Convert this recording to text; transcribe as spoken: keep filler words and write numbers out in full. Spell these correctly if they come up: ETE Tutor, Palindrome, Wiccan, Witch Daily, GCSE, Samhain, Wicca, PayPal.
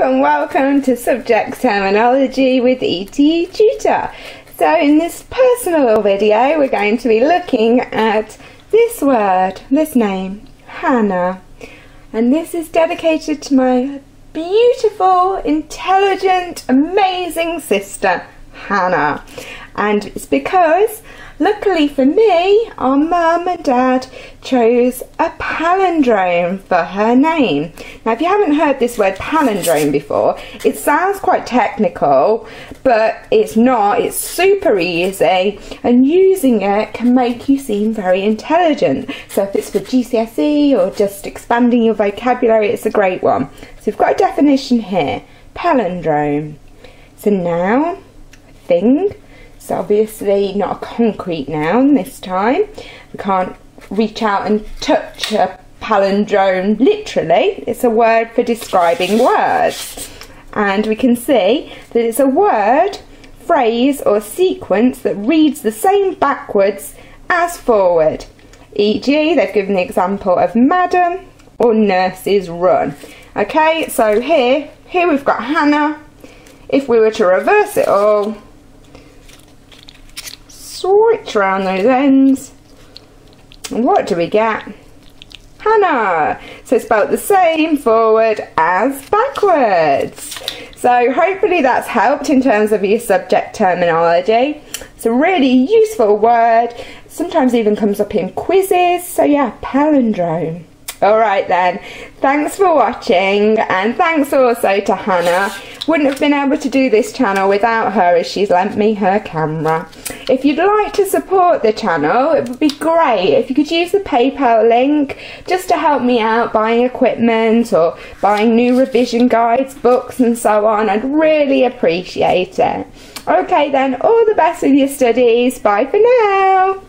Hello and welcome to Subject Terminology with E T E Tutor. So in this personal video we're going to be looking at this word, this name, Hannah. And this is dedicated to my beautiful, intelligent, amazing sister, Hannah. And it's because, luckily for me, our mum and dad chose a palindrome for her name. Now, if you haven't heard this word palindrome before, it sounds quite technical, but it's not. It's super easy, and using it can make you seem very intelligent. So if it's for G C S E or just expanding your vocabulary, it's a great one. So we've got a definition here, palindrome. It's a noun, a thing. It's obviously not a concrete noun this time. We can't reach out and touch a palindrome literally. It's a word for describing words. And we can see that it's a word, phrase or sequence that reads the same backwards as forward. for example they've given the example of madam or nurses run. Okay, so here, here we've got Hannah. If we were to reverse it all, switch around those ends, and what do we get? Hannah. So it's spelled the same forward as backwards. So hopefully that's helped in terms of your subject terminology. It's a really useful word. Sometimes even comes up in quizzes. So yeah, palindrome. Alright then, thanks for watching, and thanks also to Hannah. Wouldn't have been able to do this channel without her, as she's lent me her camera. If you'd like to support the channel, it would be great if you could use the PayPal link just to help me out buying equipment or buying new revision guides, books and so on. I'd really appreciate it. Okay then, all the best with your studies. Bye for now.